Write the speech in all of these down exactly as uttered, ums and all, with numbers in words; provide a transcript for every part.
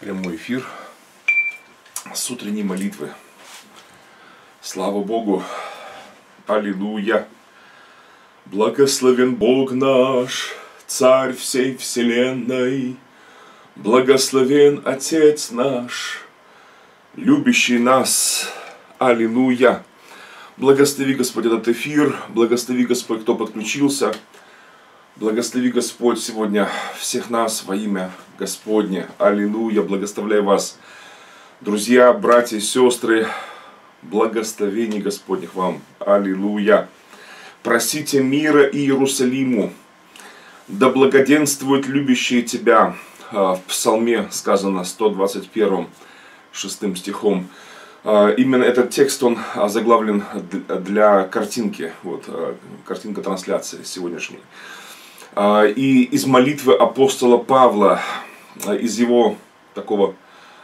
Прямой эфир с утренней молитвы. Слава Богу! Аллилуйя! Благословен Бог наш, Царь всей вселенной, благословен Отец наш, любящий нас. Аллилуйя! Благослови, Господь, этот эфир, благослови, Господь, кто подключился, благослови, Господь, сегодня всех нас во имя Господне. Аллилуйя! Благословляй вас, друзья, братья и сестры, благословений Господних вам. Аллилуйя! Просите мира Иерусалиму, да благоденствуют любящие тебя. В Псалме сказано сто двадцать первом, шестым стихом. Именно этот текст, он заглавлен для картинки, вот, картинка трансляции сегодняшней. И из молитвы апостола Павла, из его такого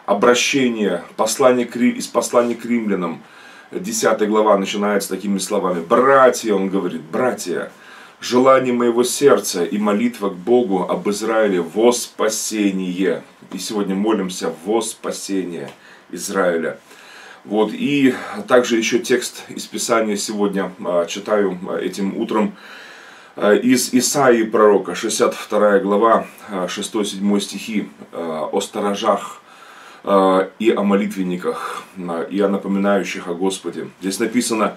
обращения, послания к, из послания к римлянам, десятая глава начинается такими словами. «Братья», он говорит, «братья, желание моего сердца и молитва к Богу об Израиле во спасение». И сегодня молимся во спасение Израиля. Вот, и также еще текст из Писания сегодня читаю этим утром из Исаии пророка, шестьдесят вторая глава, шестой-седьмой стихи, о сторожах и о молитвенниках, и о напоминающих о Господе. Здесь написано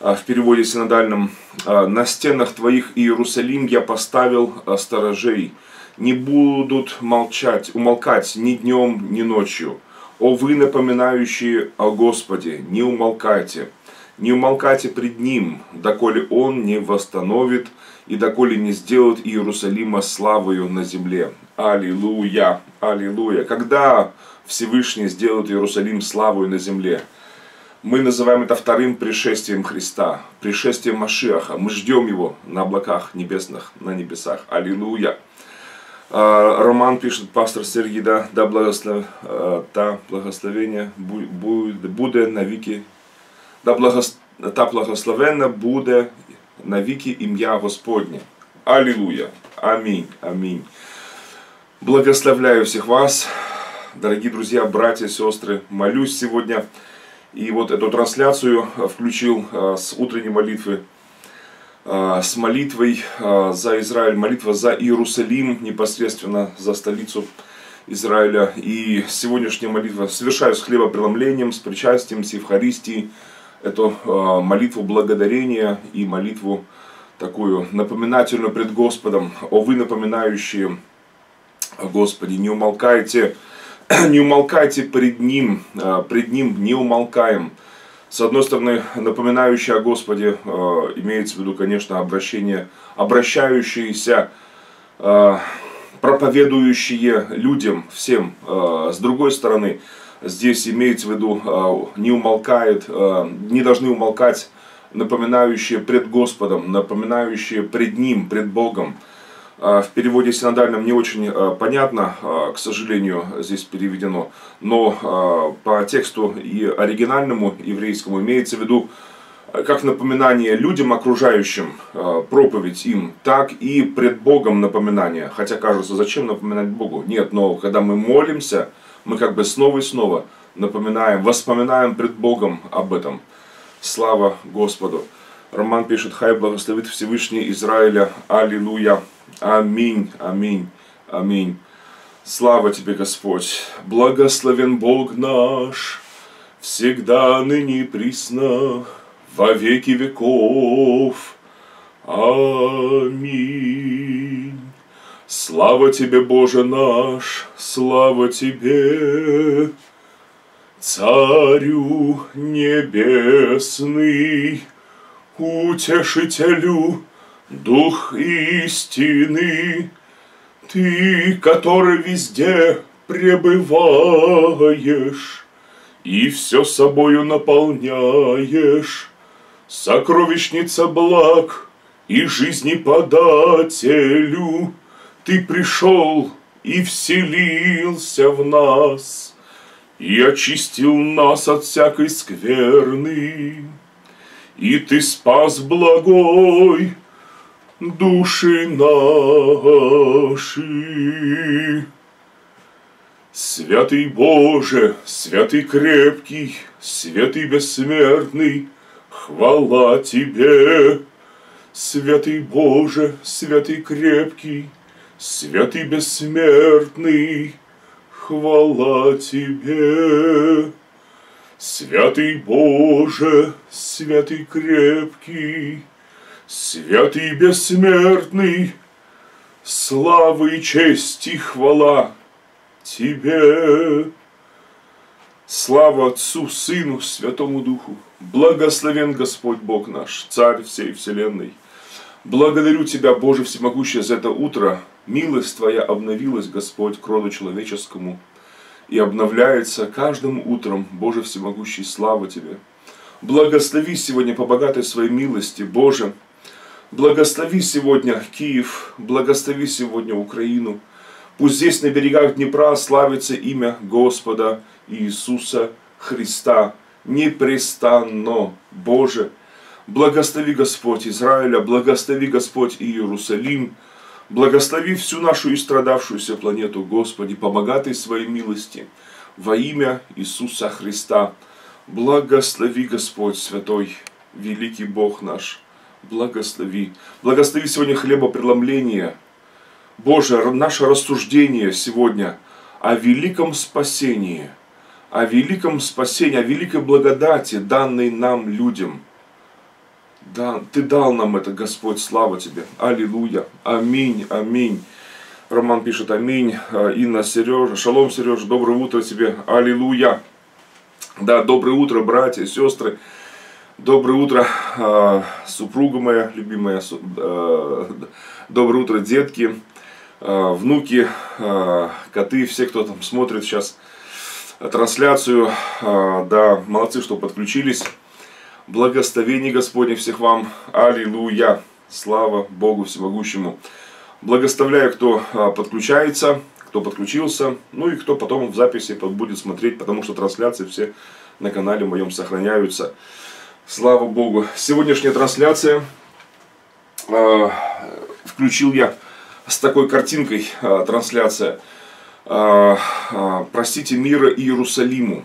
в переводе синодальном: «На стенах твоих, Иерусалим, я поставил сторожей, не будут молчать, умолкать ни днем, ни ночью. О вы, напоминающие о Господе, не умолкайте, не умолкайте пред Ним, доколе Он не восстановит и доколе не сделает Иерусалима славою на земле». Аллилуйя, аллилуйя. Когда Всевышний сделает Иерусалим славою на земле? Мы называем это вторым пришествием Христа, пришествием Машиаха. Мы ждем Его на облаках небесных, на небесах. Аллилуйя. Роман пишет, пастор Сергей, да, да, благослов... да благословение будет на веки, да, благос... да благословенно будет на веки имя Господне. Аллилуйя, аминь, аминь. Благословляю всех вас, дорогие друзья, братья, сестры, молюсь сегодня. И вот эту трансляцию включил с утренней молитвы, с молитвой за Израиль, молитва за Иерусалим, непосредственно за столицу Израиля. И сегодняшняя молитва совершаю с хлебопреломлением, с причастием, с Евхаристией, эту молитву благодарения и молитву такую напоминательную пред Господом. О вы, напоминающие о Господе, не умолкайте, не умолкайте пред Ним, пред Ним не умолкаем. С одной стороны, напоминающий о Господе, э, имеется в виду, конечно, обращение, обращающиеся, э, проповедующие людям, всем. Э, с другой стороны, здесь имеется в виду, э, не умолкает, э, не должны умолкать напоминающие пред Господом, напоминающие пред Ним, пред Богом. Э, в переводе синодальном не очень э, понятно, э, к сожалению, здесь переведено. Но э, по тексту и оригинальному еврейскому имеется в виду как напоминание людям окружающим, э, проповедь им, так и пред Богом напоминание. Хотя кажется, зачем напоминать Богу? Нет, но когда мы молимся, мы как бы снова и снова напоминаем, воспоминаем пред Богом об этом. Слава Господу! Роман пишет: «Хай благословит Всевышний Израиля». Аллилуйя! Аминь, аминь, аминь. Слава Тебе, Господь! Благословен Бог наш, всегда, ныне и присно, во веки веков. Аминь. Слава Тебе, Боже наш, слава Тебе, Царю небесный, Утешителю, Дух истины, Ты, который везде пребываешь и все собою наполняешь, сокровищница благ и жизнеподателю, Ты пришел и вселился в нас и очистил нас от всякой скверны, и Ты спас благой души наши. Святый Боже, святый крепкий, святый бессмертный, хвала Тебе. Святый Боже, святый крепкий, святый бессмертный, хвала Тебе. Святый Боже, святый крепкий, святый бессмертный, слава и честь и хвала Тебе. Слава Отцу, Сыну, Святому Духу. Благословен Господь Бог наш, Царь всей вселенной. Благодарю Тебя, Боже всемогущий, за это утро. Милость Твоя обновилась, Господь, к роду человеческому и обновляется каждым утром. Боже всемогущий, слава Тебе. Благослови сегодня по богатой своей милости, Боже. Благослови сегодня Киев, благослови сегодня Украину. Пусть здесь на берегах Днепра славится имя Господа Иисуса Христа непрестанно, Боже. Благослови, Господь, Израиля, благослови, Господь, Иерусалим, благослови всю нашу истрадавшуюся планету, Господи, по богатой своей милости, во имя Иисуса Христа. Благослови, Господь, Святой, великий Бог наш, благослови. Благослови сегодня хлебопреломление, Боже, наше рассуждение сегодня о великом спасении, о великом спасении, о великой благодати, данной нам людям. Да, Ты дал нам это, Господь, слава Тебе. Аллилуйя. Аминь, аминь. Роман пишет аминь. Инна, Сережа. Шалом, Сережа. Доброе утро тебе. Аллилуйя. Да, доброе утро, братья и сестры. Доброе утро, супруга моя любимая. Доброе утро, детки, внуки, коты, все, кто там смотрит сейчас трансляцию. Да, молодцы, что подключились. Благословение Господне всех вам. Аллилуйя. Слава Богу всемогущему. Благословляю, кто подключается, кто подключился, ну и кто потом в записи будет смотреть, потому что трансляции все на канале моем сохраняются. Слава Богу. Сегодняшняя трансляция э, включил я с такой картинкой. Э, трансляция э, э, «Простите мира Иерусалиму».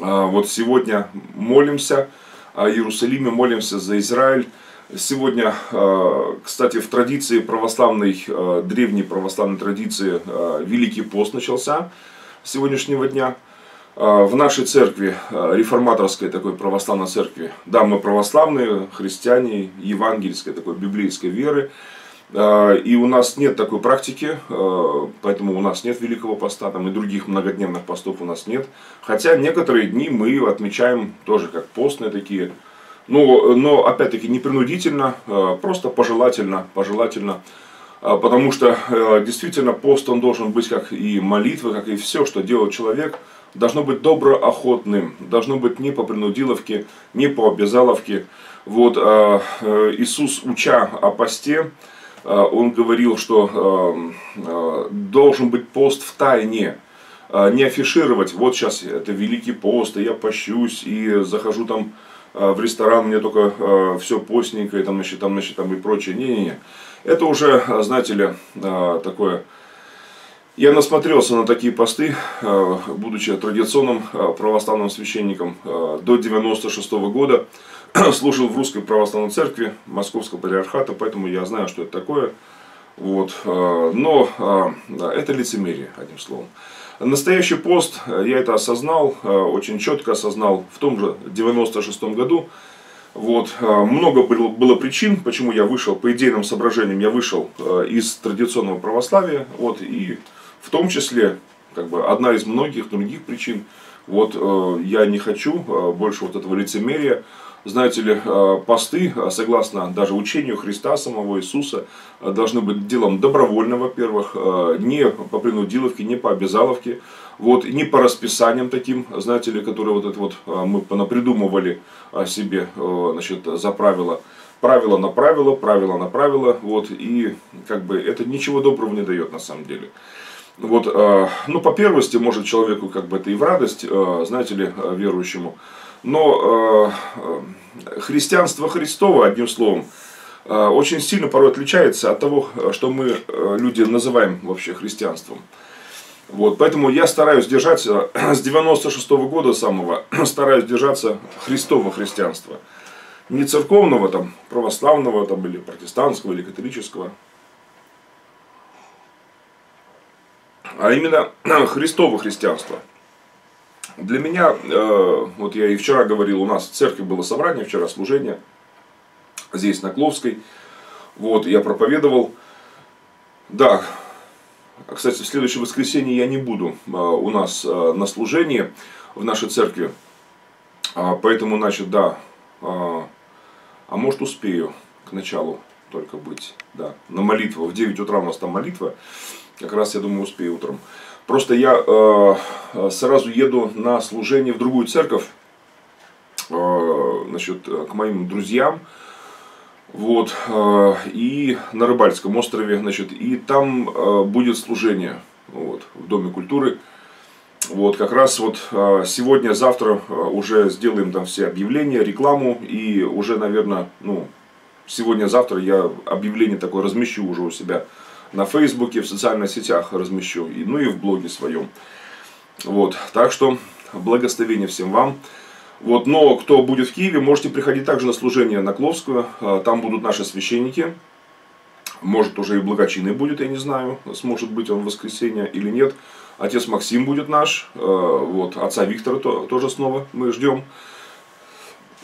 Э, вот сегодня молимся о Иерусалиме, молимся за Израиль. Сегодня, э, кстати, в традиции православной, э, древней православной традиции э, Великий пост начался с сегодняшнего дня. В нашей церкви, реформаторской такой православной церкви, да, мы православные, христиане, евангельской такой библейской веры, и у нас нет такой практики, поэтому у нас нет Великого Поста, там и других многодневных постов у нас нет, хотя некоторые дни мы отмечаем тоже как постные такие, но, но опять-таки не принудительно, просто пожелательно, пожелательно. Потому что действительно пост он должен быть, как и молитва, как и все, что делает человек, должно быть доброохотным, должно быть не по принудиловке, не по обязаловке. Вот, Иисус, уча о посте, он говорил, что должен быть пост в тайне, не афишировать, вот сейчас это Великий пост, и я пощусь, и захожу там в ресторан, мне только все постненькое, там, значит, там, значит, там и прочее. Не-не-не. Это уже, знаете ли, такое... Я насмотрелся на такие посты, будучи традиционным православным священником до девяносто шестого года. Служил в Русской православной церкви Московского патриархата, поэтому я знаю, что это такое. Вот. Но это лицемерие, одним словом. Настоящий пост, я это осознал, очень четко осознал в том же девяносто шестом году. Вот. Много было причин, почему я вышел, по идейным соображениям, я вышел из традиционного православия. Вот. И в том числе, как бы, одна из многих других причин, вот, я не хочу больше вот этого лицемерия. Знаете ли, посты, согласно даже учению Христа, самого Иисуса, должны быть делом добровольным, во-первых, не по принудиловке, не по обязаловке, вот, не по расписаниям таким, знаете ли, которые вот это вот мы понапридумывали себе, значит, за правило. Правило на правило, правило на правило, вот, и как бы это ничего доброго не дает на самом деле. Вот, ну, по первости, может, человеку как бы это и в радость, знаете ли, верующему. Но э, христианство Христово, одним словом, э, очень сильно порой отличается от того, что мы, э, люди, называем вообще христианством. Вот, поэтому я стараюсь держаться, с девяносто шестого года самого, стараюсь держаться Христова христианства. Не церковного, там, православного, там, или протестантского, или католического. А именно Христово христианство. Для меня, э, вот я и вчера говорил, у нас в церкви было собрание, вчера служение, здесь на Кловской. Вот, я проповедовал. Да, кстати, в следующее воскресенье я не буду э, у нас э, на служении в нашей церкви. А, поэтому, значит, да, э, а может успею к началу только быть, да, на молитву. В девять утра у нас там молитва. Как раз, я думаю, успею утром. Просто я э, сразу еду на служение в другую церковь, э, значит, к моим друзьям, вот, э, и на Рыбальском острове, значит, и там э, будет служение, вот, в Доме культуры. Вот, как раз вот э, сегодня, завтра уже сделаем там все объявления, рекламу, и уже, наверное, ну, сегодня-завтра я объявление такое размещу уже у себя. На Фейсбуке, в социальных сетях размещу, ну и в блоге своем. Вот, так что благословение всем вам. Вот, но кто будет в Киеве, можете приходить также на служение на Кловскую. Там будут наши священники. Может, уже и благочинный будет, я не знаю, сможет быть он в воскресенье или нет. Отец Максим будет наш. Вот, отца Виктора тоже снова мы ждем.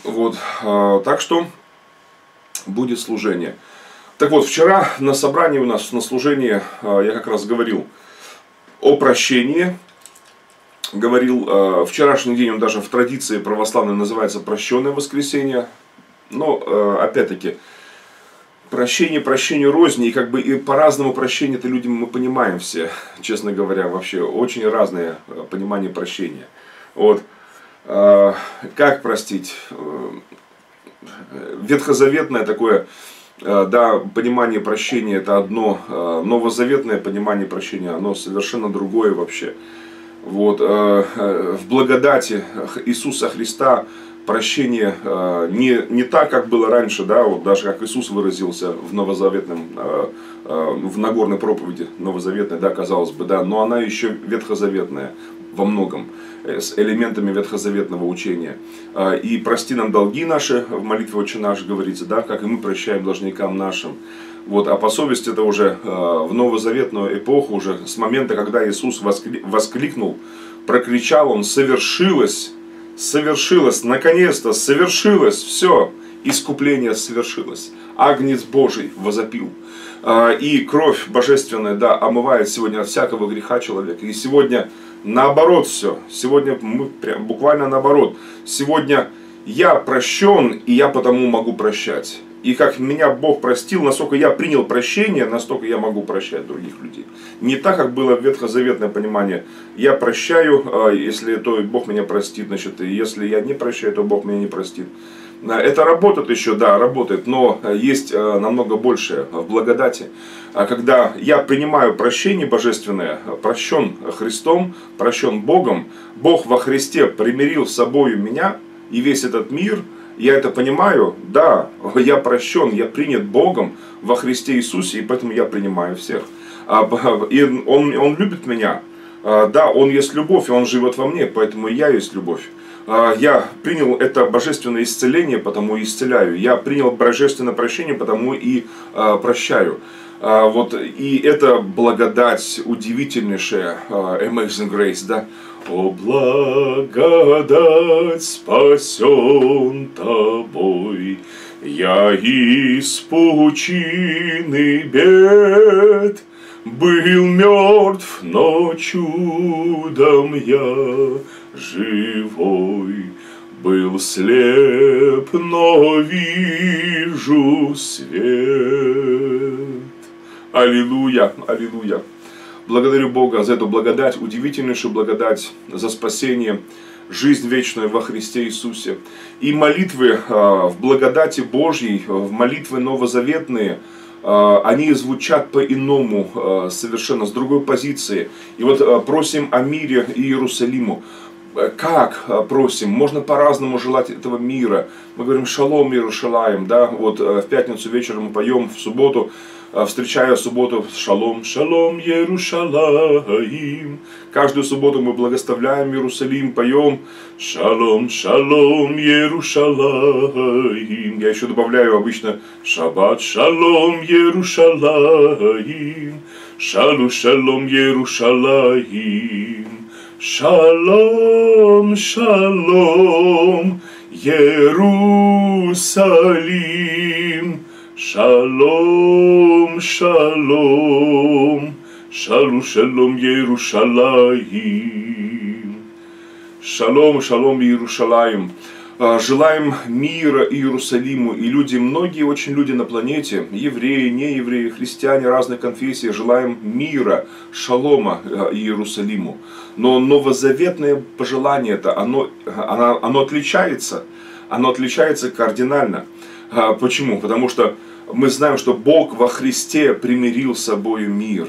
Вот, так что будет служение. Так вот, вчера на собрании у нас, на служении, я как раз говорил о прощении. Говорил, вчерашний день, он даже в традиции православной называется «Прощенное воскресенье». Но, опять-таки, прощение, прощение розни, и как бы и по-разному прощение-то людям мы понимаем все, честно говоря, вообще очень разное понимание прощения. Вот, как простить? Ветхозаветное такое... Да, понимание прощения это одно, новозаветное понимание прощения, оно совершенно другое вообще. Вот, в благодати Иисуса Христа прощение не, не так, как было раньше, да, вот даже как Иисус выразился в новозаветном, в Нагорной проповеди новозаветной, да, казалось бы, да, но она еще ветхозаветная во многом, с элементами ветхозаветного учения. И прости нам долги наши, в молитве «Отче наш» говорится, да, как и мы прощаем должникам нашим. Вот, а по совести это уже в новозаветную эпоху, уже с момента, когда Иисус воскликнул, прокричал он: «Совершилось! Совершилось! Наконец-то! Совершилось! Все! Искупление совершилось! Агнец Божий возопил!» И кровь божественная, да, омывает сегодня от всякого греха человека. И сегодня наоборот все. Сегодня мы прям буквально наоборот. Сегодня я прощен, и я потому могу прощать. И как меня Бог простил, насколько я принял прощение, настолько я могу прощать других людей. Не так, как было ветхозаветное понимание. Я прощаю, если то Бог меня простит, значит, и если я не прощаю, то Бог меня не простит. Это работает еще, да, работает, но есть намного больше в благодати. Когда я принимаю прощение божественное, прощен Христом, прощен Богом, Бог во Христе примирил с собою меня и весь этот мир, я это понимаю, да, я прощен, я принят Богом во Христе Иисусе, и поэтому я принимаю всех. И он, он любит меня, да, Он есть любовь, Он живет во мне, поэтому я есть любовь. Я принял это божественное исцеление, потому исцеляю. Я принял божественное прощение, потому и э, прощаю. Э, вот, и это благодать удивительнейшая, э, Amazing Grace, да? «О благодать, спасен тобой, я из пучины бед, был мертв, но чудом я живой, был слеп, но вижу свет». Аллилуйя, аллилуйя. Благодарю Бога за эту благодать, удивительнейшую благодать, за спасение, жизнь вечную во Христе Иисусе. И молитвы э, в благодати Божьей, в молитвы новозаветные, они звучат по-иному, совершенно с другой позиции. И вот просим о мире и Иерусалиму. Как просим? Можно по-разному желать этого мира. Мы говорим «Шалом, Иерушалаим», да? Вот в пятницу вечером мы поем, в субботу встречая субботу «Шалом, шалом, Иерушалаим». Каждую субботу мы благословляем Иерусалим, поем «Шалом, шалом, Иерушалаим». Я еще добавляю обычно «Шаббат, шалом, Иерушалаим». «Шалу, шалом, Иерушалаим». «Шалом, шалом, Иерусалим». Шалом, шалом, шалу, шалом, Иерушалаим. Шалом, шалом, Иерушалаим. Желаем мира Иерусалиму, и люди, многие очень люди на планете, евреи, неевреи, христиане разных конфессий, желаем мира, шалома Иерусалиму. Но новозаветное пожелание -то, оно, оно, оно отличается, оно отличается кардинально. Почему? Потому что мы знаем, что Бог во Христе примирил с собой мир.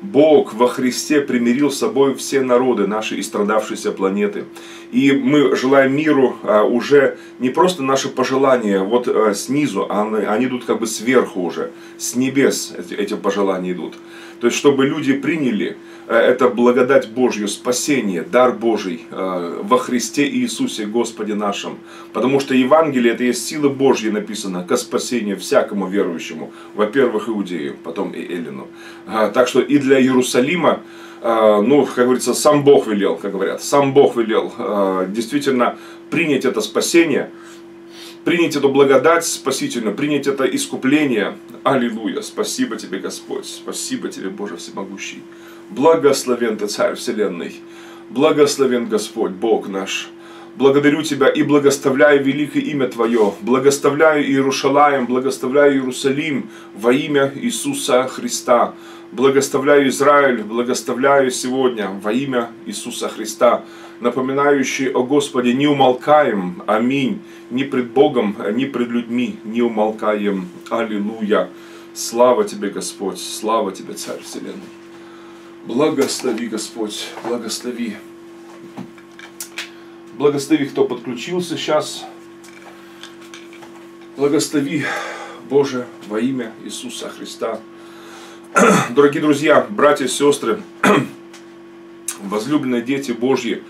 Бог во Христе примирил с собой все народы нашей истрадавшейся планеты. И мы желаем миру уже не просто наши пожелания вот снизу, они идут как бы сверху уже, с небес эти пожелания идут. То есть, чтобы люди приняли это благодать Божью, спасение, дар Божий во Христе Иисусе Господе нашем. Потому что Евангелие – это есть сила Божья, написана ко спасению всякому верующему. Во-первых, иудею, потом и эллину. Так что и для Иерусалима, ну, как говорится, сам Бог велел, как говорят, сам Бог велел действительно принять это спасение, принять эту благодать спасительную, принять это искупление. Аллилуйя! Спасибо тебе, Господь! Спасибо тебе, Боже Всемогущий! Благословен ты, Царь Вселенной! Благословен Господь, Бог наш! Благодарю Тебя и благословляю великое имя Твое, благословляю Иерушалаем, благословляю Иерусалим во имя Иисуса Христа. Благословляю Израиль, благословляю сегодня во имя Иисуса Христа, напоминающий о Господе, не умолкаем, аминь, ни пред Богом, ни пред людьми, не умолкаем, аллилуйя. Слава Тебе, Господь, слава Тебе, Царь Вселенной. Благослови, Господь, благослови. Благослови, кто подключился сейчас. Благослови, Боже, во имя Иисуса Христа. Дорогие друзья, братья, сестры, возлюбленные дети Божьи,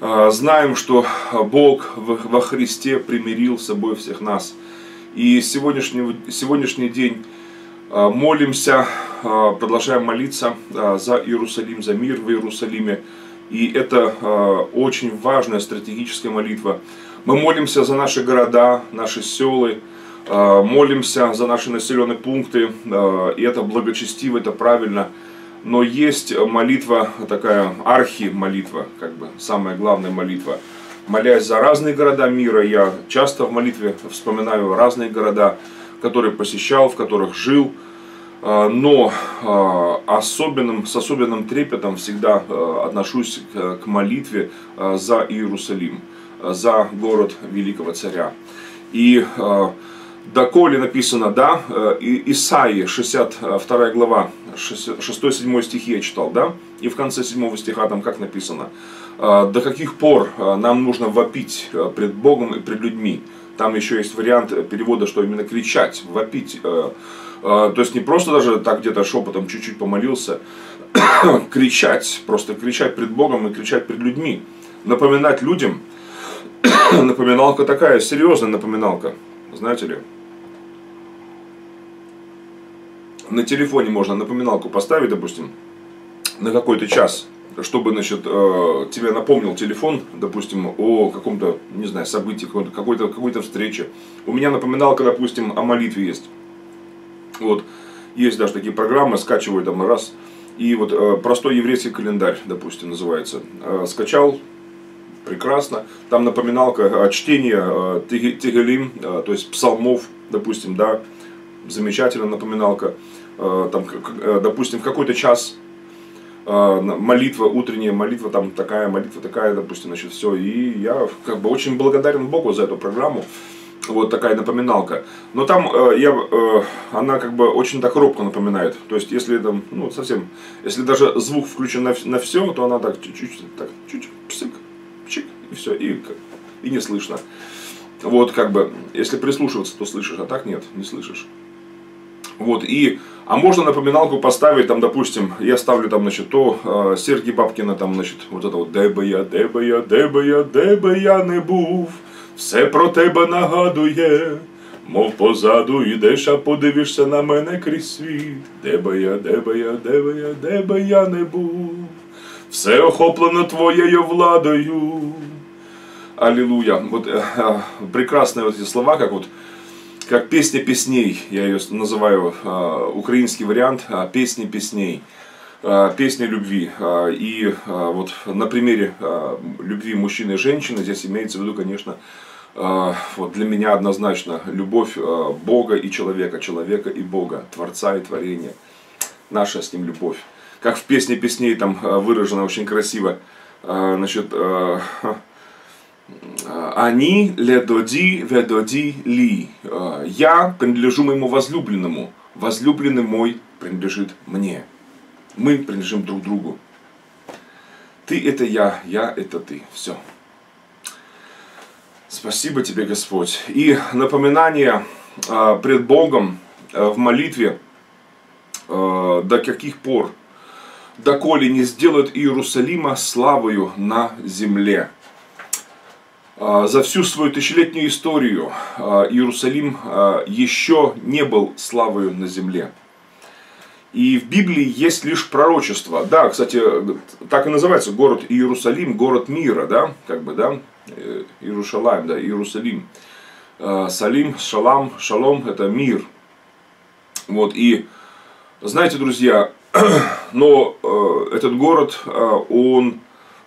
знаем, что Бог во Христе примирил с собой всех нас. И сегодняшний, сегодняшний день молимся, продолжаем молиться за Иерусалим, за мир в Иерусалиме. И это очень важная стратегическая молитва. Мы молимся за наши города, наши села. Молимся за наши населенные пункты, и это благочестиво, это правильно. Но есть молитва, такая архи-молитва, как бы самая главная молитва. Молясь за разные города мира, я часто в молитве вспоминаю разные города, которые посещал, в которых жил. Но особенным, с особенным трепетом всегда отношусь к молитве за Иерусалим, за город великого царя. И доколе написано, да, Исаии, шестьдесят вторая глава, шестой-седьмой стихи я читал, да, и в конце седьмого стиха там как написано, до каких пор нам нужно вопить пред Богом и пред людьми. Там еще есть вариант перевода, что именно кричать, вопить, то есть не просто даже так где-то шепотом чуть-чуть помолился, кричать, просто кричать пред Богом и кричать пред людьми, напоминать людям, напоминалка такая, серьезная напоминалка. Знаете ли, на телефоне можно напоминалку поставить, допустим, на какой-то час, чтобы, значит, тебе напомнил телефон, допустим, о каком-то, не знаю, событии, какой-то, какой-то встрече. У меня напоминалка, допустим, о молитве есть. Вот, есть даже такие программы, скачиваю там раз, и вот простой еврейский календарь, допустим, называется, скачал. Прекрасно. Там напоминалка чтения Тегелим, то есть псалмов, допустим, да, замечательная напоминалка. Там, допустим, в какой-то час молитва, утренняя молитва, там такая молитва, такая, допустим, значит, все. И я как бы очень благодарен Богу за эту программу. Вот такая напоминалка. Но там э, я, э, она как бы очень так робко напоминает. То есть, если там, ну, совсем, если даже звук включен на, на все, то она так чуть-чуть, так, чуть-чуть, псик. И все, и, и не слышно. Вот как бы, если прислушиваться, то слышишь, а так нет, не слышишь. Вот, и, а можно напоминалку поставить, там, допустим, я ставлю там, значит, то э, Сергея Бабкина, там, значит, вот это вот, де бе я, де бе я, де бе я, де бе я не був, все про тебе нагадує, мов позаду йдеш, а подивишся на мене крізь світ, де бе я, де бе я, де бе я, де бе я не був, все охоплено твоєю владою. Аллилуйя. Вот э, э, прекрасные вот эти слова, как вот, как песня песней, я ее называю, э, украинский вариант э, песни песней, э, песня любви. Э, и э, вот на примере э, любви мужчины и женщины здесь имеется в виду, конечно, э, вот для меня однозначно любовь э, Бога и человека, человека и Бога, Творца и творения. Наша с ним любовь. Как в песне песней там выражено очень красиво, э, значит... Э, Они ледоди ведоди ли. Я принадлежу моему возлюбленному. Возлюбленный мой принадлежит мне. Мы принадлежим друг другу. Ты это я, я это ты. Все. Спасибо тебе, Господь. И напоминание пред Богом в молитве, до каких пор, доколе не сделают Иерусалима славою на земле. За всю свою тысячелетнюю историю Иерусалим еще не был славою на земле. И в Библии есть лишь пророчество. Да, кстати, так и называется город Иерусалим, город мира, да, как бы, да, Иерушалаим, да, Иерусалим. Салим, шалам, шалом – это мир. Вот, и, знаете, друзья, но этот город, он...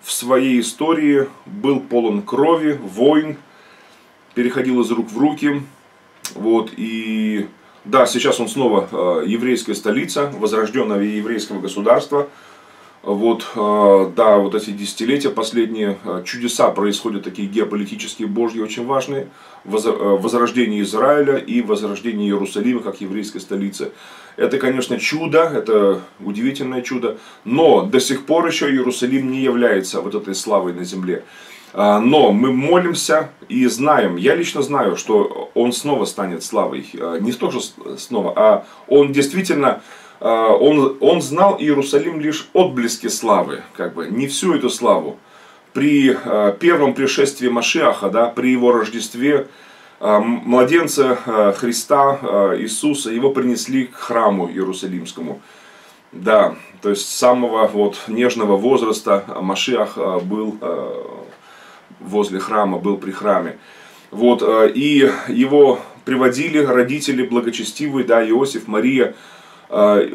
в своей истории был полон крови, войн, переходил из рук в руки. Вот, и да, сейчас он снова э, еврейская столица, возрожденного еврейского государства. Вот, э, да, вот эти десятилетия последние, э, чудеса происходят, такие геополитические, божьи, очень важные. Воз, э, возрождение Израиля и возрождение Иерусалима как еврейской столицы. Это, конечно, чудо, это удивительное чудо, но до сих пор еще Иерусалим не является вот этой славой на земле. Но мы молимся и знаем, я лично знаю, что он снова станет славой. Не то, что снова, а он действительно, он, он знал Иерусалим лишь отблески славы, как бы, не всю эту славу. При первом пришествии Машиаха, да, при его Рождестве, младенца Христа, Иисуса, его принесли к храму Иерусалимскому. Да, то есть с самого вот нежного возраста Машиах был возле храма, был при храме. Вот, и его приводили родители благочестивые, да, Иосиф, Мария,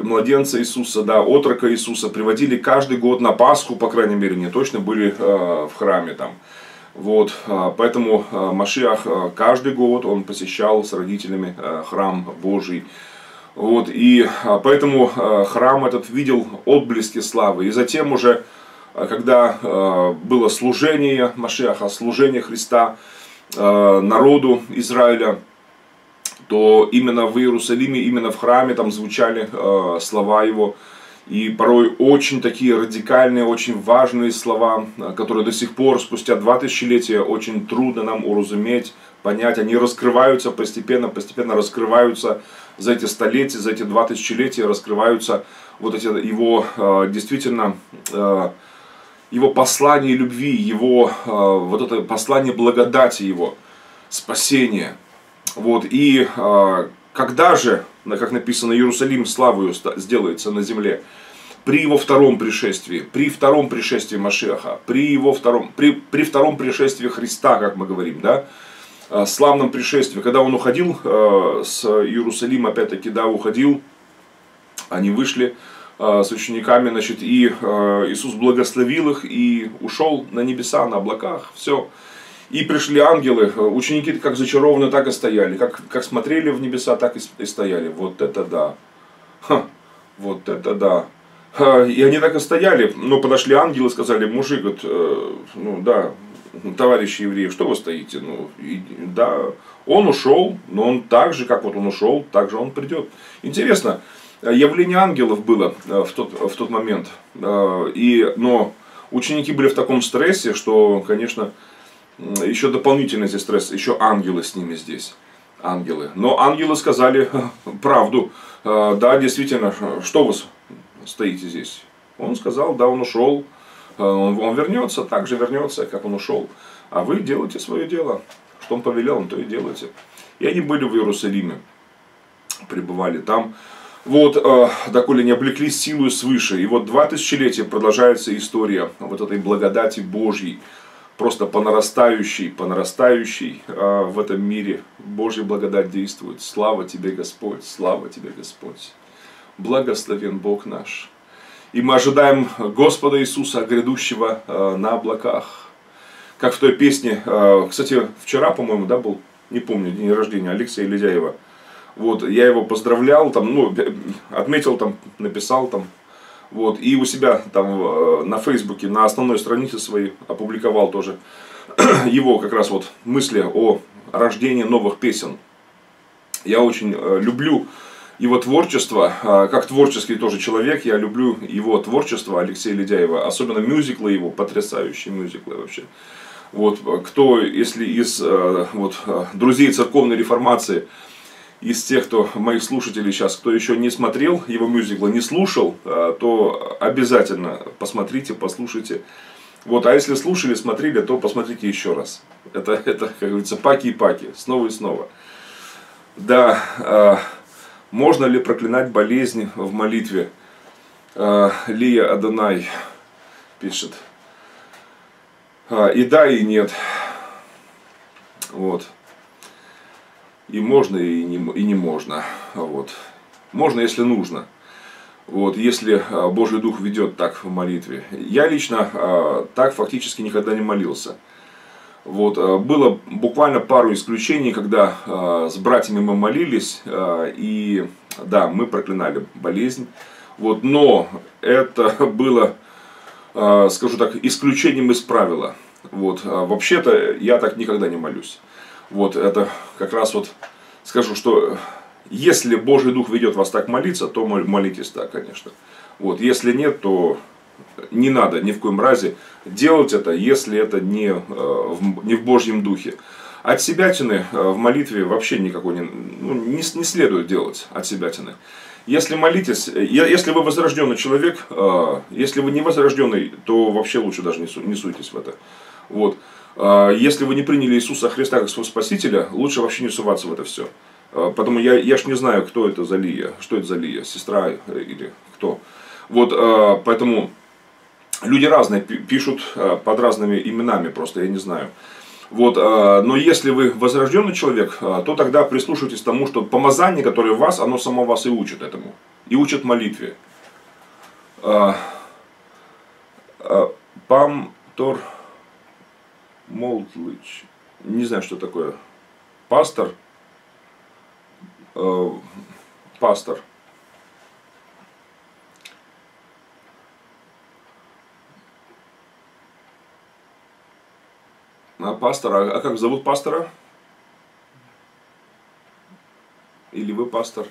младенца Иисуса, да, отрока Иисуса, приводили каждый год на Пасху, по крайней мере, не точно были в храме там. Вот, поэтому Машиах каждый год он посещал с родителями храм Божий. Вот, и поэтому храм этот видел отблески славы. И затем уже, когда было служение Машиаха, служение Христа народу Израиля, то именно в Иерусалиме, именно в храме там звучали слова его. И порой очень такие радикальные, очень важные слова, которые до сих пор, спустя два тысячелетия, очень трудно нам уразуметь, понять. Они раскрываются постепенно, постепенно раскрываются за эти столетия, за эти два тысячелетия, раскрываются вот эти его, действительно, его послание любви, его, вот это послание благодати его, спасения. Вот, и когда же, как написано, Иерусалим славою сделается на земле? При его втором пришествии, при втором пришествии Машиаха, при, его втором, при, при втором пришествии Христа, как мы говорим, да, славном пришествии, когда он уходил с Иерусалима, опять-таки, да, уходил, они вышли с учениками, значит, и Иисус благословил их и ушел на небеса, на облаках, все. И пришли ангелы, ученики как зачарованы, так и стояли, как, как смотрели в небеса, так и, и стояли. Вот это да, Ха, вот это да. Ха, и они так и стояли, но подошли ангелы и сказали: мужик, вот, э, ну да, товарищи евреи, что вы стоите? Ну, и, да, он ушел, но он так же, как вот он ушел, так же он придет. Интересно, явление ангелов было в тот, в тот момент, и, но ученики были в таком стрессе, что, конечно... Еще дополнительный здесь стресс, еще ангелы с ними здесь. ангелы. Но ангелы сказали правду. Да, действительно, что вы стоите здесь? Он сказал, да, он ушел. Он вернется, так же вернется, как он ушел. А вы делаете свое дело. Что он повелел, он то и делаете. И они были в Иерусалиме. Пребывали там. Вот, э, доколе не облеклись силою свыше. И вот два тысячелетия продолжается история вот этой благодати Божьей. Просто по нарастающей, по нарастающей э, в этом мире. Божья благодать действует. Слава тебе, Господь, слава тебе, Господь. Благословен Бог наш. И мы ожидаем Господа Иисуса, грядущего э, на облаках. Как в той песне, э, кстати, вчера, по-моему, да, был, не помню, день рождения Алексея Ледяева. Вот, я его поздравлял, там, ну, отметил, там, написал, там, вот, и у себя там э, на Фейсбуке, на основной странице своей опубликовал тоже его как раз вот мысли о рождении новых песен. Я очень э, люблю его творчество, как творческий тоже человек, я люблю его творчество Алексея Ледяева, особенно мюзиклы его, потрясающие мюзиклы вообще. Вот, кто, если из вот, друзей церковной реформации, из тех, кто моих слушателей сейчас, кто еще не смотрел его мюзиклы, не слушал, то обязательно посмотрите, послушайте. Вот, а если слушали, смотрели, то посмотрите еще раз. Это, это как говорится, паки и паки, снова и снова. Да... Можно ли проклинать болезни в молитве? Лия Адонай пишет. И да, и нет. Вот. И можно, и не, и не можно. Вот. Можно, если нужно. Вот. Если Божий Дух ведет так в молитве. Я лично так фактически никогда не молился. Вот. Было буквально пару исключений, когда э, с братьями мы молились, э, и да, мы проклинали болезнь. Вот. Но это было, э, скажу так, исключением из правила. Вот. А вообще-то я так никогда не молюсь. Вот. Это как раз вот скажу, что если Божий Дух ведет вас так молиться, то молитесь так, конечно. Вот. Если нет, то... Не надо ни в коем разе делать это, если это не, не в Божьем духе. От себятины в молитве вообще никакой не, ну, не, не следует делать от себятины. Если молитесь, если вы возрожденный человек, если вы не возрожденный, то вообще лучше даже не суйтесь в это. Вот. Если вы не приняли Иисуса Христа как своего Спасителя, лучше вообще не суваться в это все. Потому я, я ж не знаю, кто это за Лия, что это за Лия, сестра или кто. Вот, поэтому... Люди разные, пишут под разными именами просто, я не знаю. Вот, но если вы возрожденный человек, то тогда прислушайтесь к тому, что помазание, которое в вас, оно само вас и учит этому. И учит молитве. Памтор Молтлыч. Не знаю, что такое. Пастор. Пастор. А пастора, а как зовут пастора? Или вы пастор?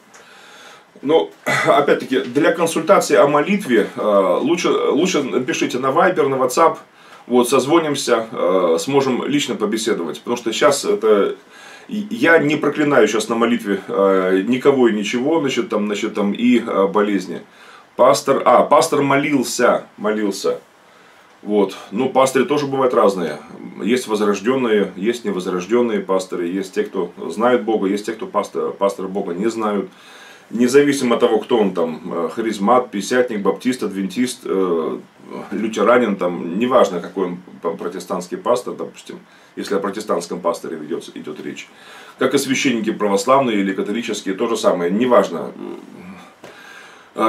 Ну, опять-таки, для консультации о молитве э, лучше, лучше пишите на Viber, на WhatsApp, вот, созвонимся, э, сможем лично побеседовать. Потому что сейчас это... Я не проклинаю сейчас на молитве э, никого и ничего, значит, там, значит, там и э, болезни. Пастор... А, пастор молился, молился. Вот. Ну, пастыри тоже бывают разные. Есть возрожденные, есть невозрожденные пастыри, есть те, кто знают Бога, есть те, кто пастор, пастор Бога не знают. Независимо от того, кто он там, харизмат, пятидесятник, баптист, адвентист, э, лютеранин, там, неважно, какой он там, протестантский пастор, допустим, если о протестантском пасторе ведется, идет речь. Как и священники православные или католические, то же самое, неважно.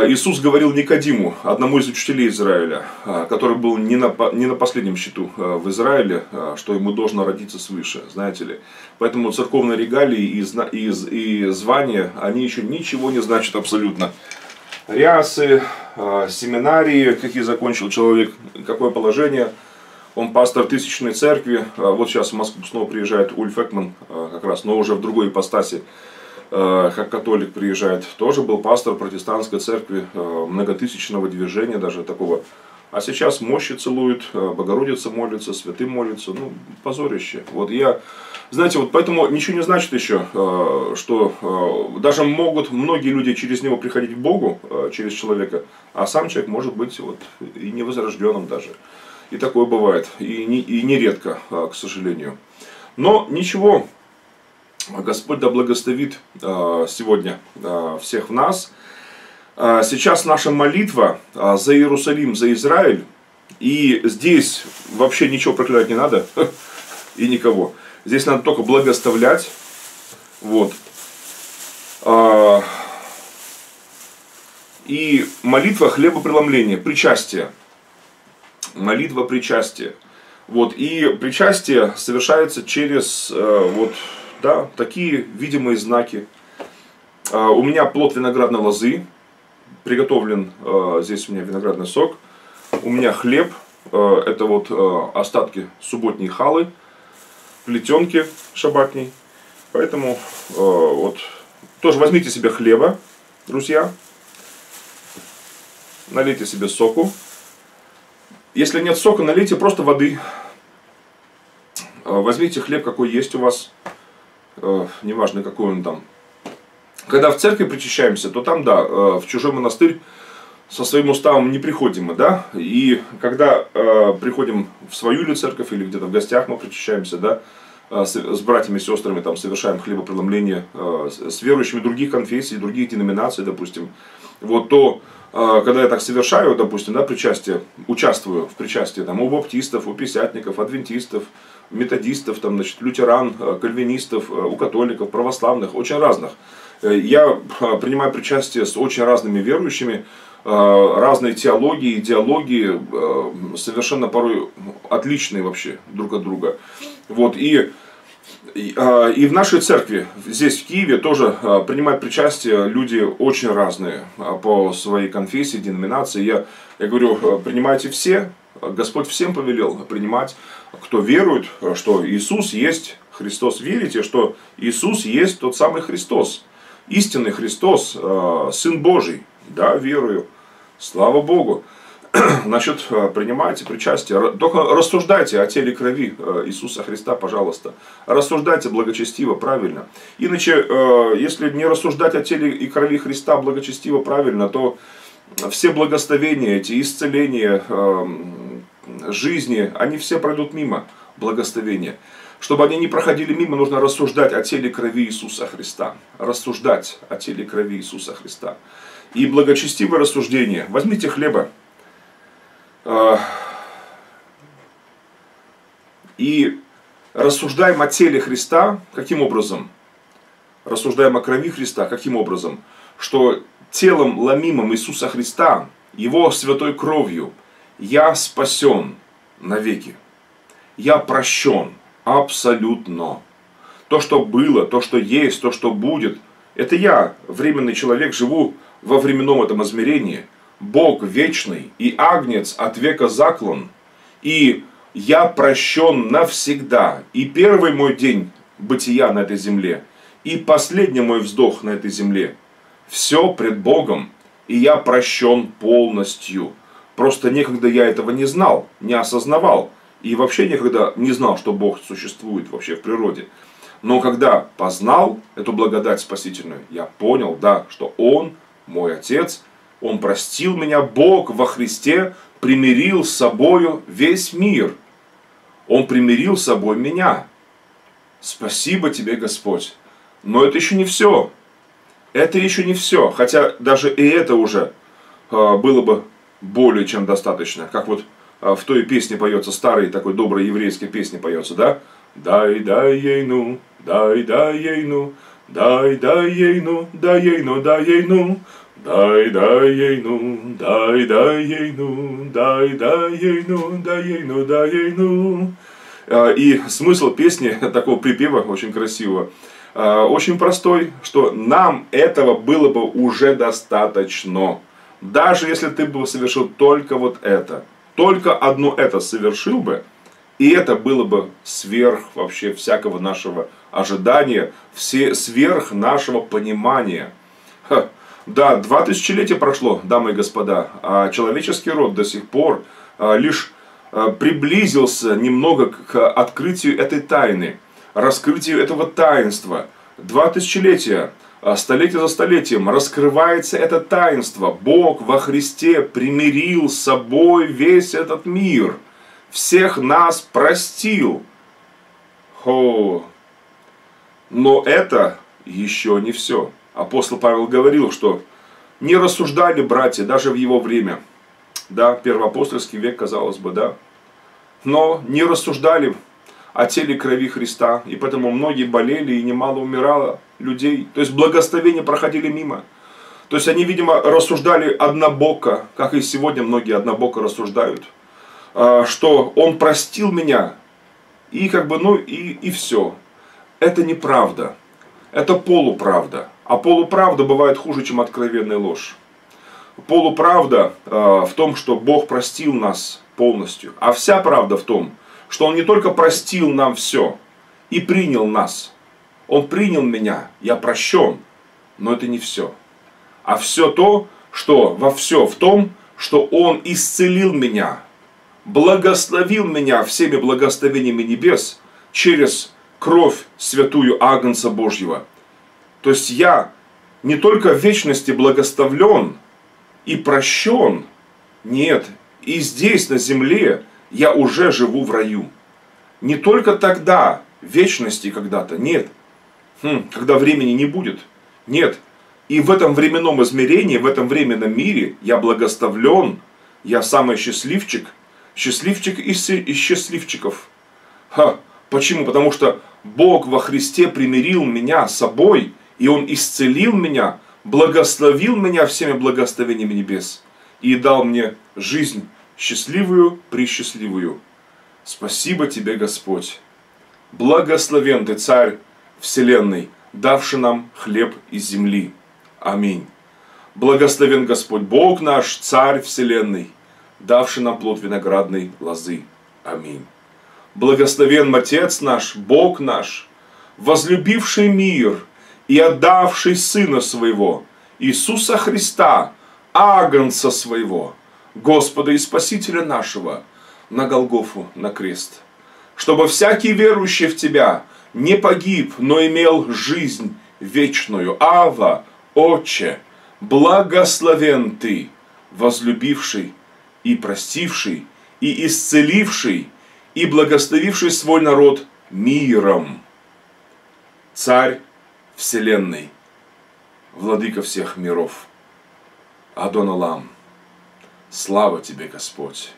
Иисус говорил Никодиму, одному из учителей Израиля, который был не на, не на последнем счету в Израиле, что ему должно родиться свыше, знаете ли. Поэтому церковные регалии и, и, и звания, они еще ничего не значат абсолютно. Рясы, семинарии, какие закончил человек, какое положение. Он пастор тысячной церкви, вот сейчас в Москву снова приезжает Ульф Экман, как раз, но уже в другой ипостаси. Как католик приезжает, тоже был пастор протестантской церкви, многотысячного движения, даже такого А сейчас мощи целуют, Богородица молится, святым молится. Ну, позорище. Вот я, знаете, вот поэтому ничего не значит еще, что даже могут многие люди через него приходить к Богу, через человека, а сам человек может быть вот и невозрожденным даже. И такое бывает, и, не, и нередко, к сожалению. Но ничего, Господь да благословит сегодня всех в нас. Сейчас наша молитва за Иерусалим, за Израиль, и здесь вообще ничего проклинать не надо, и никого. Здесь надо только благословлять. Вот. И молитва хлебопреломления, причастие. Молитва причастия. Вот. И причастие совершается через вот, да, такие видимые знаки. У меня плод виноградной лозы. Приготовлен, здесь у меня виноградный сок, у меня хлеб, это вот остатки субботней халы, плетенки шабатней. Поэтому вот тоже возьмите себе хлеба, друзья, налейте себе соку. Если нет сока, налейте просто воды. Возьмите хлеб, какой есть у вас, неважно какой он там. Когда в церкви причащаемся, то там, да, в чужой монастырь со своим уставом не приходим мы, да. И когда э, приходим в свою ли церковь или где-то в гостях мы причащаемся, да, с, с братьями, сестрами, там, совершаем хлебопреломление, э, с верующими других конфессий, других деноминаций, допустим. Вот то, э, когда я так совершаю, допустим, да, причастие, участвую в причастии там, у баптистов, у пятидесятников, адвентистов, методистов, там, значит, лютеран, кальвинистов, у католиков, православных, очень разных. Я принимаю причастие с очень разными верующими, разные теологии, идеологии, совершенно порой отличные вообще друг от друга. Вот. И, и, и в нашей церкви, здесь в Киеве, тоже принимают причастие люди очень разные по своей конфессии, деноминации. Я, я говорю, принимайте все, Господь всем повелел принимать, кто верует, что Иисус есть Христос. Верите, что Иисус есть тот самый Христос. Истинный Христос, Сын Божий, да, верую, слава Богу. Значит, принимайте причастие, только рассуждайте о теле и крови Иисуса Христа, пожалуйста. Рассуждайте благочестиво, правильно. Иначе, если не рассуждать о теле и крови Христа благочестиво, правильно, то все благословения, эти исцеления жизни, они все пройдут мимо благословения. Чтобы они не проходили мимо, нужно рассуждать о теле и крови Иисуса Христа. Рассуждать о теле и крови Иисуса Христа. И благочестивое рассуждение. Возьмите хлеба. И рассуждаем о теле Христа. Каким образом? Рассуждаем о крови Христа. Каким образом? Что телом ломимым Иисуса Христа, Его святой кровью, я спасен навеки. Я прощен. Абсолютно. То, что было, то, что есть, то, что будет, это я, временный человек, живу во временном этом измерении. Бог вечный и агнец от века заклан. И я прощен навсегда. И первый мой день бытия на этой земле, и последний мой вздох на этой земле. Все пред Богом, и я прощен полностью. Просто некогда я этого не знал, не осознавал. И вообще никогда не знал, что Бог существует вообще в природе. Но когда познал эту благодать спасительную, я понял, да, что Он, мой Отец, Он простил меня, Бог во Христе примирил с собою весь мир. Он примирил с собой меня. Спасибо тебе, Господь. Но это еще не все. Это еще не все. Хотя даже и это уже было бы более чем достаточно. Как вот в той песне поется, старой такой доброй еврейской песне поется, да? Дай, дай ей ну, дай, дай ей ну, дай, дай ей ну, дай ей ну, дай ей ну, дай, дай ей ну, дай, дай ей ну, дай, дай ей ну, дай ей ну, дай ей ну. И смысл песни такого припева очень красивого, очень простой, что нам этого было бы уже достаточно, даже если ты бы совершил только вот это. Только одно это совершил бы, и это было бы сверх вообще всякого нашего ожидания, все, сверх нашего понимания. Ха. Да, два тысячелетия прошло, дамы и господа, а человеческий род до сих пор лишь приблизился немного к открытию этой тайны, раскрытию этого таинства. Два тысячелетия, столетие за столетием раскрывается это таинство. Бог во Христе примирил с собой весь этот мир, всех нас простил. Хо. Но это еще не все. Апостол Павел говорил, что не рассуждали братья даже в его время. Да, первоапостольский век, казалось бы, да. Но не рассуждали о теле и крови Христа. И поэтому многие болели, и немало умирало людей. То есть благословения проходили мимо. То есть они, видимо, рассуждали однобоко, как и сегодня многие однобоко рассуждают. Что он простил меня, и как бы, ну и, и все. Это неправда. Это полуправда. А полуправда бывает хуже, чем откровенная ложь. Полуправда э, в том, что Бог простил нас полностью. А вся правда в том, что Он не только простил нам все и принял нас. Он принял меня, я прощен, но это не все. А все то, что во все в том, что Он исцелил меня, благословил меня всеми благословениями небес через кровь святую Агнца Божьего. То есть я не только в вечности благословлен и прощен, нет, и здесь, на земле, я уже живу в раю. Не только тогда, в вечности когда-то, нет, хм, когда времени не будет, нет. И в этом временном измерении, в этом временном мире я благословлен, я самый счастливчик, счастливчик из, из счастливчиков. Ха, почему? Потому что Бог во Христе примирил меня с собой, и Он исцелил меня, благословил меня всеми благословениями небес и дал мне жизнь счастливую, пресчастливую. Спасибо тебе, Господь. Благословен ты, Царь Вселенной, давший нам хлеб из земли. Аминь. Благословен Господь Бог наш, Царь Вселенной, давший нам плод виноградной лозы. Аминь. Благословен Отец наш, Бог наш, возлюбивший мир и отдавший Сына Своего, Иисуса Христа, Агнца Своего, Господа и Спасителя нашего, на Голгофу, на крест, чтобы всякий верующий в Тебя не погиб, но имел жизнь вечную. Ава, Отче, благословен Ты, возлюбивший и простивший, и исцеливший, и благословивший свой народ миром. Царь Вселенной, Владыка всех миров, Адон Олам, слава Тебе, Господь.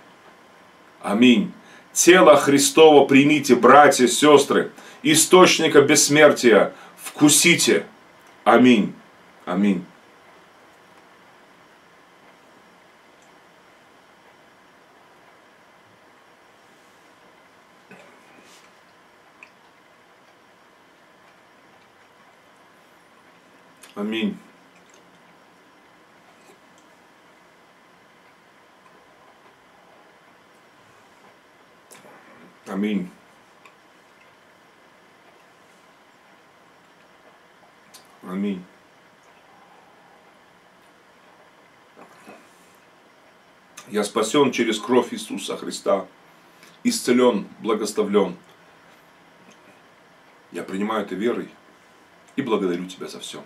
Аминь. Тело Христово примите, братья, сестры, источника бессмертия вкусите. Аминь. Аминь. Аминь. Аминь. Аминь. Я спасен через кровь Иисуса Христа, исцелен, благословлен. Я принимаю это верой и благодарю Тебя за все.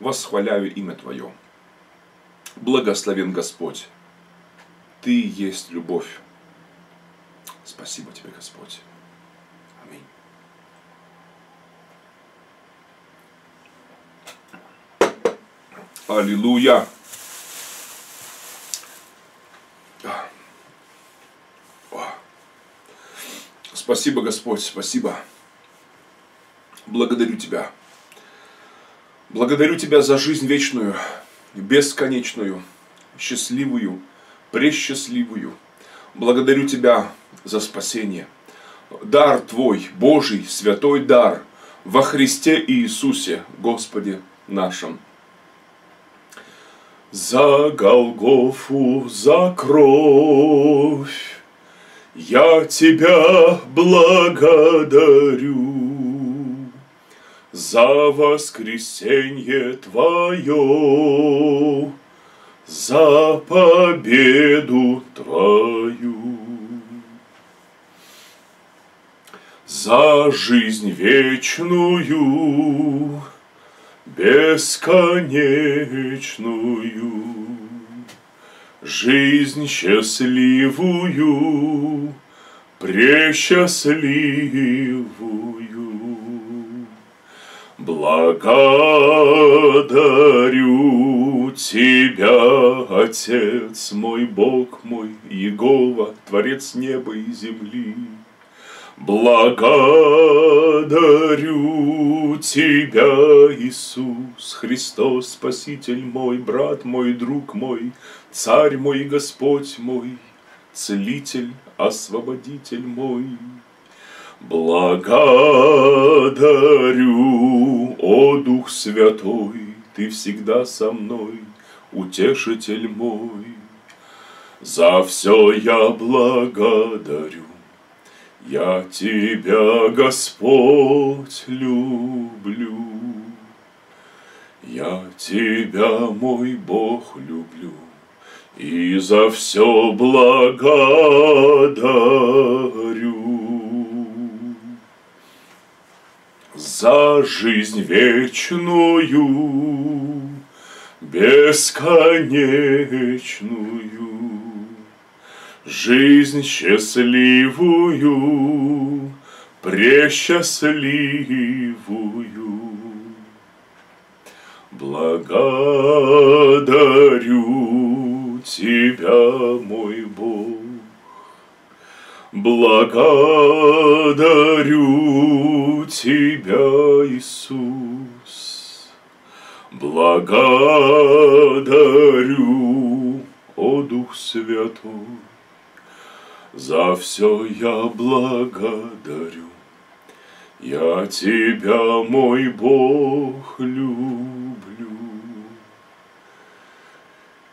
Восхваляю имя Твое. Благословен Господь. Ты есть любовь. Спасибо Тебе, Господь. Аминь. Аллилуйя. Спасибо, Господь, спасибо. Благодарю Тебя. Благодарю Тебя за жизнь вечную, бесконечную, счастливую, пресчастливую. Благодарю Тебя за спасение. Дар Твой, Божий, святой дар во Христе Иисусе, Господе нашем. За Голгофу, за кровь я Тебя благодарю. За воскресенье Твое за победу твою, за жизнь вечную, бесконечную, жизнь счастливую, пресчастливую. Благодарю Тебя, Отец мой, Бог мой, Иегова, Творец неба и земли. Благодарю Тебя, Иисус Христос, Спаситель мой, брат мой, друг мой, Царь мой, Господь мой, Целитель, Освободитель мой. Благодарю, о Дух Святой, Ты всегда со мной, Утешитель мой. За все я благодарю, я Тебя, Господь, люблю. Я Тебя, мой Бог, люблю. И за все благодарю. За жизнь вечную, бесконечную, жизнь счастливую, пресчастливую. Благодарю Тебя, мой Бог, благодарю Тебя, Иисус, благодарю, о Дух Святой. За все я благодарю, я Тебя, мой Бог, люблю.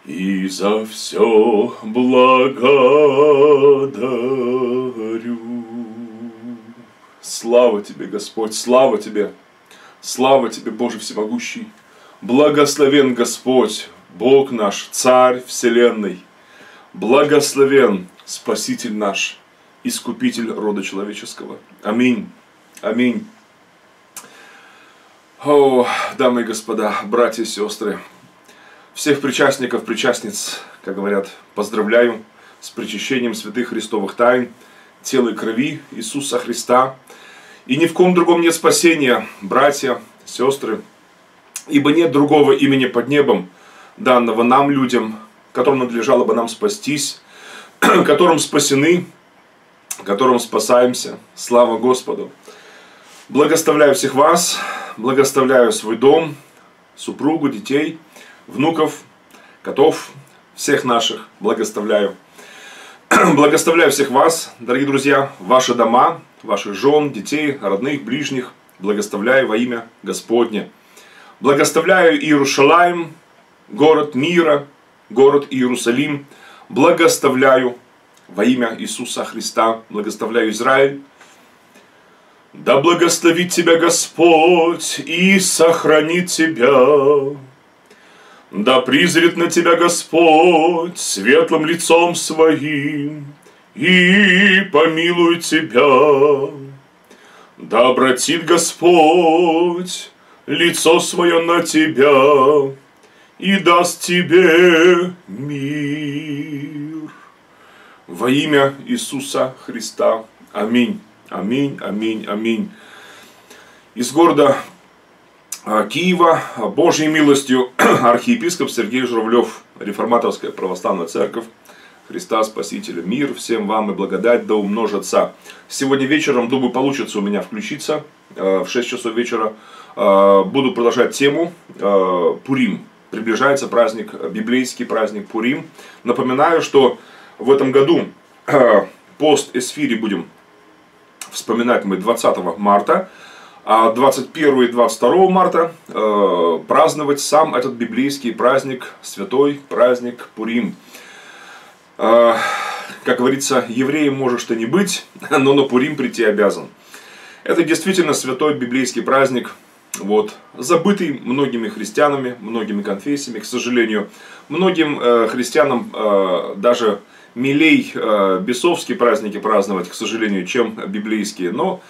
И за все благодарю. Слава Тебе, Господь, слава Тебе, слава Тебе, Боже всемогущий. Благословен Господь, Бог наш, Царь вселенной. Благословен Спаситель наш, Искупитель рода человеческого. Аминь. Аминь. О, дамы и господа, братья и сестры, всех причастников, причастниц, как говорят, поздравляю с причащением святых христовых тайн, тела и крови Иисуса Христа. И ни в ком другом нет спасения, братья, сестры, ибо нет другого имени под небом, данного нам, людям, которым надлежало бы нам спастись, которым спасены, которым спасаемся. Слава Господу! Благословляю всех вас, благословляю свой дом, супругу, детей, внуков, котов, всех наших благословляю. Благословляю всех вас, дорогие друзья, ваши дома, ваших жен, детей, родных, ближних. Благословляю во имя Господне. Благословляю Иерушалаим, город мира, город Иерусалим. Благословляю во имя Иисуса Христа, благословляю Израиль. Да благословит тебя Господь и сохранит тебя. Да призрит на тебя Господь светлым лицом своим и помилует тебя. Да обратит Господь лицо свое на тебя и даст тебе мир. Во имя Иисуса Христа. Аминь. Аминь, аминь, аминь. Из города Киева Божьей милостью архиепископ Сергей Журавлев, Реформаторская православная церковь Христа Спасителя. Мир всем вам и благодать да умножится. Сегодня вечером, думаю, получится у меня включиться. В шесть часов вечера буду продолжать тему Пурим. Приближается праздник, библейский праздник Пурим. Напоминаю, что в этом году пост Эсфири будем вспоминать мы двадцатого марта, а двадцать первого и двадцать второго марта праздновать сам этот библейский праздник, святой праздник Пурим. Как говорится, евреем можешь ты не быть, но на Пурим прийти обязан. Это действительно святой библейский праздник, Вот. Забытый многими христианами, многими конфессиями, к сожалению. Многим э, христианам э, даже милей э, бесовские праздники праздновать, к сожалению, чем библейские. Но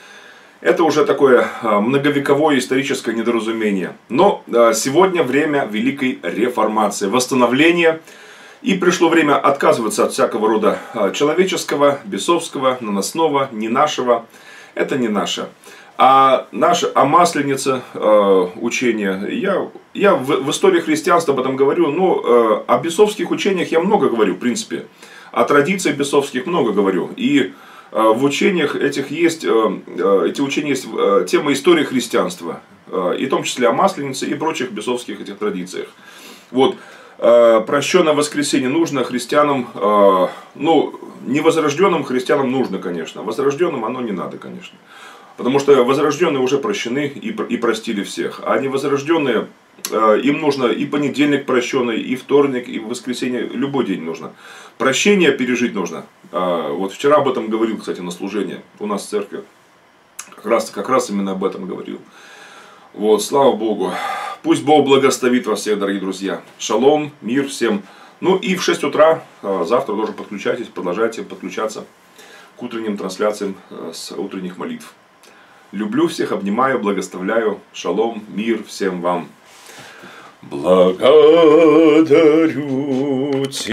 это уже такое э, многовековое историческое недоразумение. Но э, сегодня время Великой Реформации, восстановления. И пришло время отказываться от всякого рода э, человеческого, бесовского, наносного, не нашего. Это не наше. А наше, о Масленице э, учение, я, я в, в истории христианства об этом говорю, но э, о бесовских учениях я много говорю, в принципе. О традициях бесовских много говорю. И э, в учениях этих есть, э, эти учения есть э, тема истории христианства, э, и в том числе о Масленице и прочих бесовских этих традициях. Вот, э, прощенное воскресенье нужно христианам, э, ну, невозрожденным христианам нужно, конечно, возрожденным оно не надо, конечно. Потому что возрожденные уже прощены и, и простили всех. А невозрожденные, э, им нужно и понедельник прощенный, и вторник, и воскресенье. Любой день нужно. Прощение пережить нужно. Э, вот вчера об этом говорил, кстати, на служении. У нас в церкви как раз, как раз именно об этом говорил. Вот, слава Богу. Пусть Бог благословит вас всех, дорогие друзья. Шалом, мир всем. Ну и в шесть утра э, завтра тоже подключайтесь, продолжайте подключаться к утренним трансляциям э, с утренних молитв. Люблю всех, обнимаю, благословляю. Шалом, мир всем вам. Благодарю тебя.